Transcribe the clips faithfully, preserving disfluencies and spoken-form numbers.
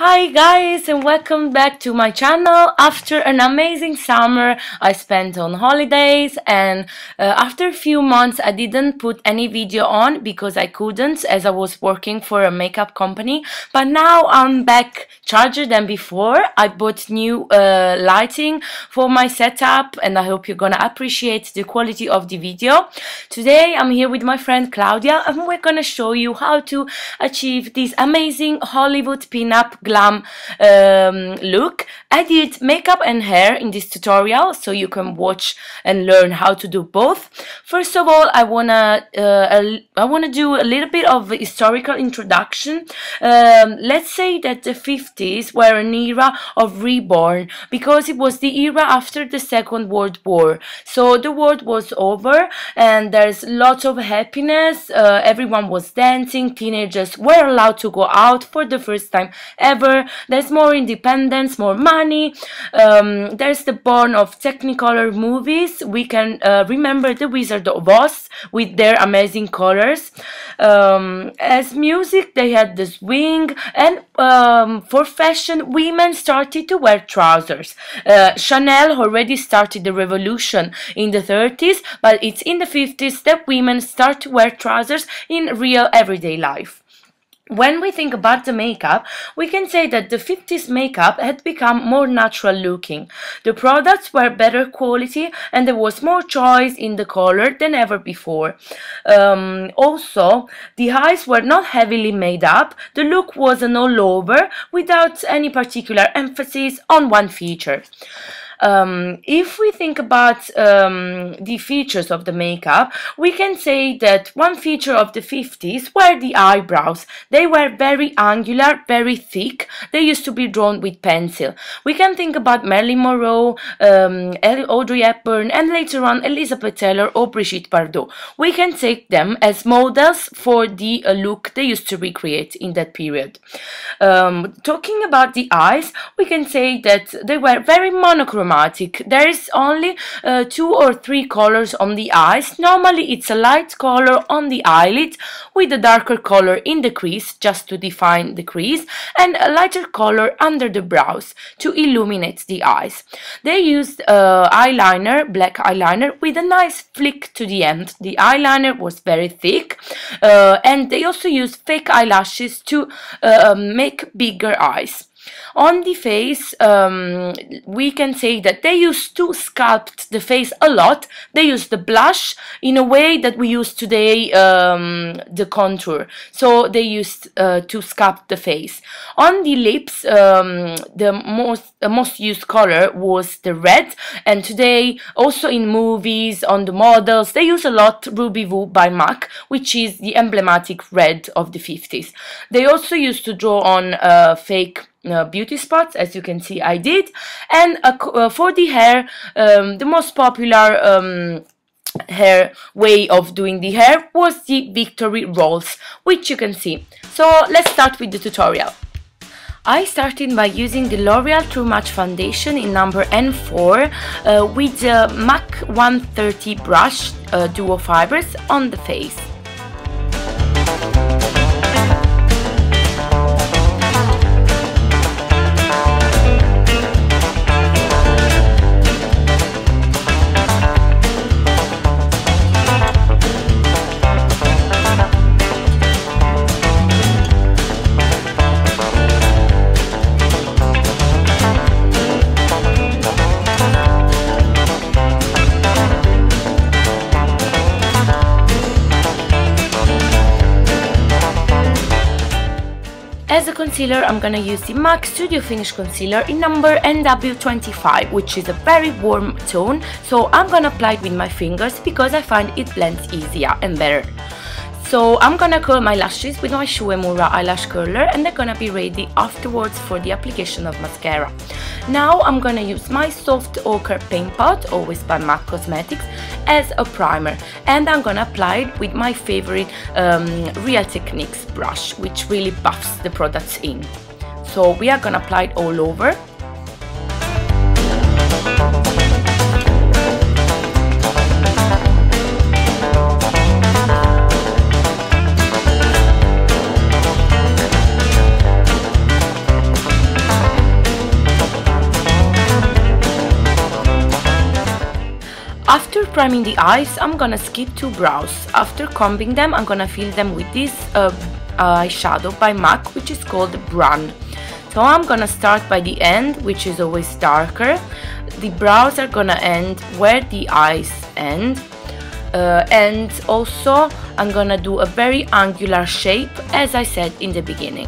Hi guys, and welcome back to my channel. After an amazing summer I spent on holidays, and uh, after a few months I didn't put any video on because I couldn't, as I was working for a makeup company. But now I'm back charger than before. I bought new uh, lighting for my setup, and I hope you're gonna appreciate the quality of the video. Today I'm here with my friend Claudia, and we're gonna show you how to achieve this amazing Hollywood pinup glam um, look. I did makeup and hair in this tutorial, so you can watch and learn how to do both. First of all, I wanna uh, I wanna do a little bit of historical introduction. Um, let's say that the fifties were an era of reborn, because it was the era after the Second World War. So the world was over, and there's lots of happiness. Uh, everyone was dancing. Teenagers were allowed to go out for the first time ever. There's more independence, more money. Um, there's the born of Technicolor movies. We can uh, remember The Wizard of Oz with their amazing colors. Um, as music, they had the swing, and um, for fashion, women started to wear trousers. Uh, Chanel already started the revolution in the thirties, but it's in the fifties that women start to wear trousers in real everyday life. When we think about the makeup, we can say that the fifties makeup had become more natural looking. The products were better quality, and there was more choice in the color than ever before. Um, also, the eyes were not heavily made up. The look was an all-over without any particular emphasis on one feature. Um, if we think about um, the features of the makeup, we can say that one feature of the fifties were the eyebrows. They were very angular, very thick. They used to be drawn with pencil. We can think about Marilyn Monroe, um, Audrey Hepburn, and later on Elizabeth Taylor or Brigitte Bardot. We can take them as models for the uh, look they used to recreate in that period. Um, talking about the eyes, we can say that they were very monochromatic. There is only uh, two or three colors on the eyes. Normally it's a light color on the eyelid with a darker color in the crease, just to define the crease, and a lighter color under the brows to illuminate the eyes. They used uh, eyeliner, black eyeliner, with a nice flick to the end. The eyeliner was very thick, uh, and they also used fake eyelashes to uh, make bigger eyes. On the face, um, we can say that they used to sculpt the face a lot. They used the blush in a way that we use today, um, the contour. So they used uh, to sculpt the face. On the lips, um, the most the most used color was the red, and today also in movies, on the models, they use a lot Ruby Woo by M A C, which is the emblematic red of the fifties. They also used to draw on uh, fake Uh, beauty spots, as you can see I did. And uh, uh, for the hair, um, the most popular um, hair way of doing the hair was the victory rolls, which you can see. So let's start with the tutorial. I started by using the L'Oreal True Match foundation in number N four uh, with the M A C one thirty brush, uh, duo fibers on the face. As a concealer, I'm gonna use the M A C Studio Finish Concealer in number N W twenty-five, which is a very warm tone, so I'm gonna apply it with my fingers because I find it blends easier and better. So I'm gonna curl my lashes with my Shu Uemura eyelash curler, and they're gonna be ready afterwards for the application of mascara. Now I'm gonna use my Soft Ochre Paint Pot, always by M A C Cosmetics, as a primer, and I'm gonna apply it with my favorite um, Real Techniques brush, which really buffs the products in. So we are gonna apply it all over. priming the eyes, I'm gonna skip two brows. After combing them, I'm gonna fill them with this uh, eyeshadow by MAC, which is called Brown. So I'm gonna start by the end, which is always darker. The brows are gonna end where the eyes end. Uh, and also I'm gonna do a very angular shape, as I said in the beginning.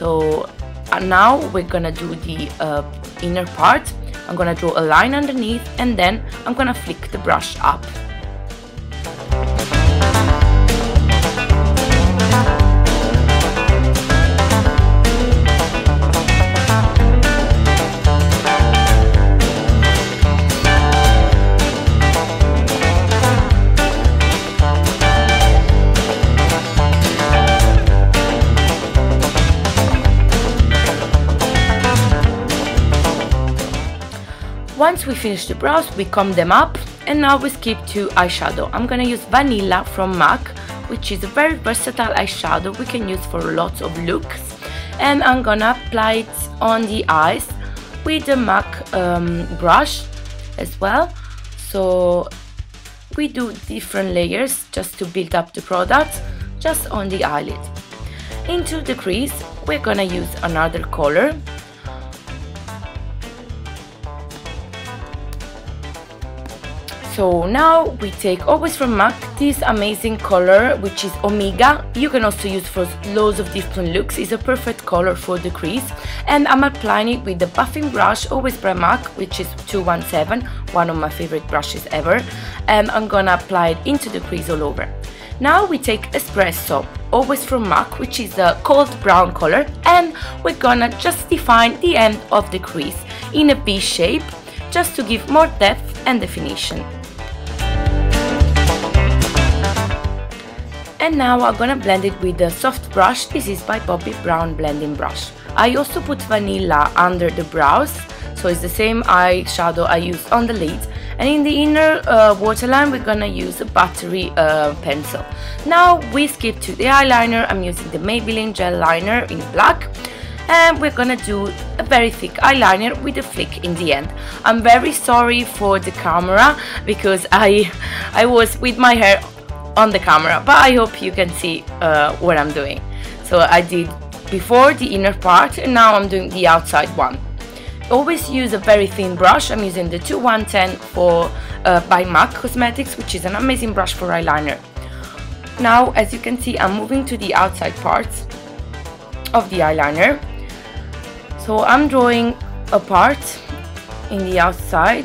So uh, now we're gonna do the uh, inner part. I'm gonna draw a line underneath, and then I'm gonna flick the brush up. Once we finish the brows, we comb them up, and now we skip to eyeshadow. I'm gonna use Vanilla from MAC, which is a very versatile eyeshadow we can use for lots of looks. And I'm gonna apply it on the eyes with the MAC um, brush as well. So we do different layers just to build up the product, just on the eyelid. Into the crease, we're gonna use another color. So now we take, always from MAC, this amazing color, which is Omega. You can also use for loads of different looks. It's a perfect color for the crease. And I'm applying it with the buffing brush, always by MAC, which is two one seven, one of my favorite brushes ever. And I'm gonna apply it into the crease all over. Now we take Espresso, always from MAC, which is a cold brown color. And we're gonna just define the end of the crease in a V shape, just to give more depth and definition. And now I'm gonna blend it with a soft brush. This is by Bobbi Brown blending brush. I also put Vanilla under the brows, so it's the same eyeshadow I used on the lid. And in the inner uh, waterline, we're gonna use a buttery uh, pencil. Now we skip to the eyeliner. I'm using the Maybelline gel liner in black. And we're gonna do a very thick eyeliner with a flick in the end. I'm very sorry for the camera, because I, I was with my hair on the camera, but I hope you can see uh, what I'm doing. So I did before the inner part, and now I'm doing the outside one. Always use a very thin brush. I'm using the two one ten for, uh, by MAC Cosmetics, which is an amazing brush for eyeliner. Now, as you can see, I'm moving to the outside parts of the eyeliner. So I'm drawing a part in the outside,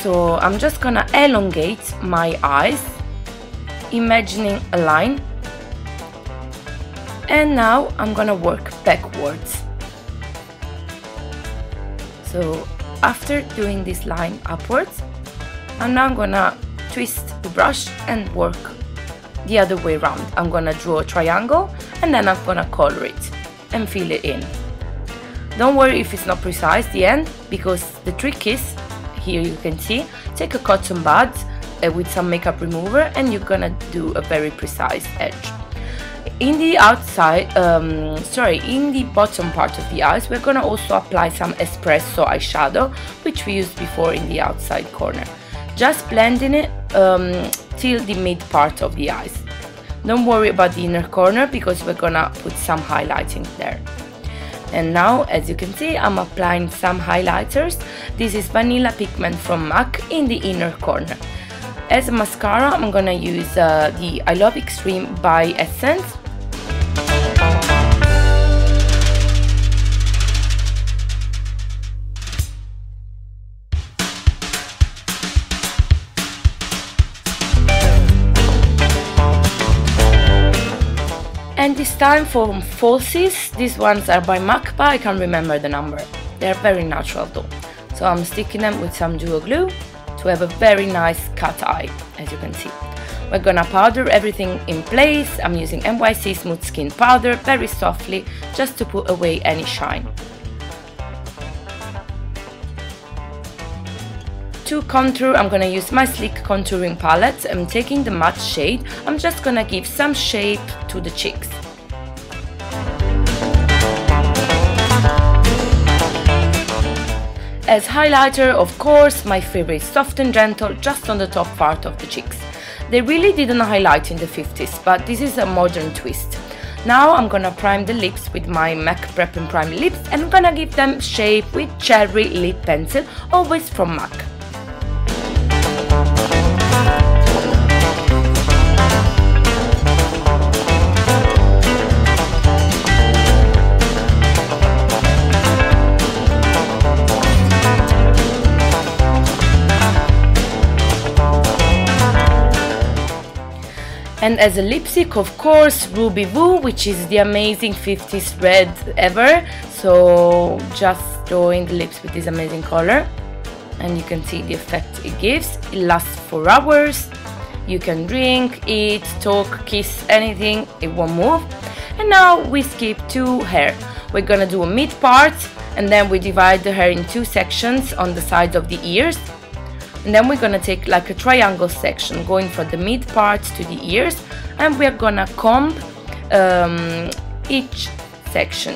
so I'm just gonna elongate my eyes, imagining a line, and now I'm gonna work backwards. So after doing this line upwards, I'm now gonna twist the brush and work the other way around. I'm gonna draw a triangle, and then I'm gonna color it and fill it in. Don't worry if it's not precise, the end, because the trick is, here you can see, take a cotton bud uh, with some makeup remover, and you're gonna do a very precise edge. In the outside, um, sorry, in the bottom part of the eyes, we're gonna also apply some Espresso eyeshadow, which we used before in the outside corner. Just blending it um, till the mid part of the eyes. Don't worry about the inner corner, because we're gonna put some highlighting there. And now, as you can see, I'm applying some highlighters. This is Vanilla Pigment from MAC in the inner corner. As a mascara, I'm gonna use uh, the I Love Extreme by Essence. And this time for falsies, these ones are by MACPA, I can't remember the number. They're very natural though. So I'm sticking them with some duo glue to have a very nice cut eye, as you can see. We're gonna powder everything in place. I'm using N Y X Smooth Skin Powder very softly, just to put away any shine. To contour, I'm gonna use my Sleek Contouring Palette. I'm taking the matte shade. I'm just gonna give some shape to the cheeks. As highlighter, of course, my favorite, soft and gentle, just on the top part of the cheeks. They really didn't highlight in the fifties, but this is a modern twist. Now I'm gonna prime the lips with my MAC Prep and Prime lips, and I'm gonna give them shape with Cherry Lip Pencil, always from MAC. And as a lipstick, of course, Ruby Woo, which is the amazing fifties red ever. So just drawing the lips with this amazing color, and you can see the effect it gives. It lasts for hours. You can drink, eat, talk, kiss, anything, it won't move. And now we skip to hair. We're gonna do a mid part, and then we divide the hair in two sections on the sides of the ears. And then we're gonna take like a triangle section going from the mid part to the ears, and we're gonna comb um, each section.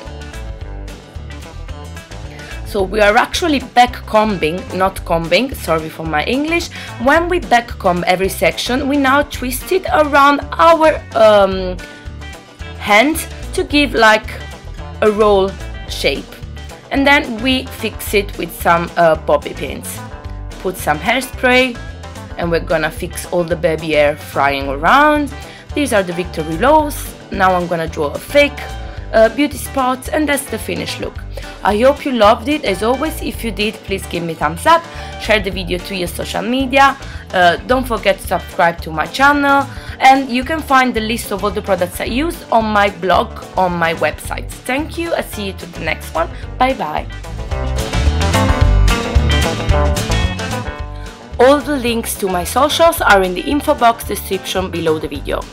So we are actually back combing, not combing, sorry for my English. When we back comb every section, we now twist it around our um, hand to give like a roll shape. And then we fix it with some uh, bobby pins. Put some hairspray, and we're gonna fix all the baby hair flying around. These are the victory rows. Now I'm gonna draw a fake uh, beauty spot, and that's the finished look. I hope you loved it. As always, if you did, please give me thumbs up, share the video to your social media, uh, don't forget to subscribe to my channel, and you can find the list of all the products I use on my blog on my website. Thank you, I'll see you to the next one. Bye bye. All the links to my socials are in the info box description below the video.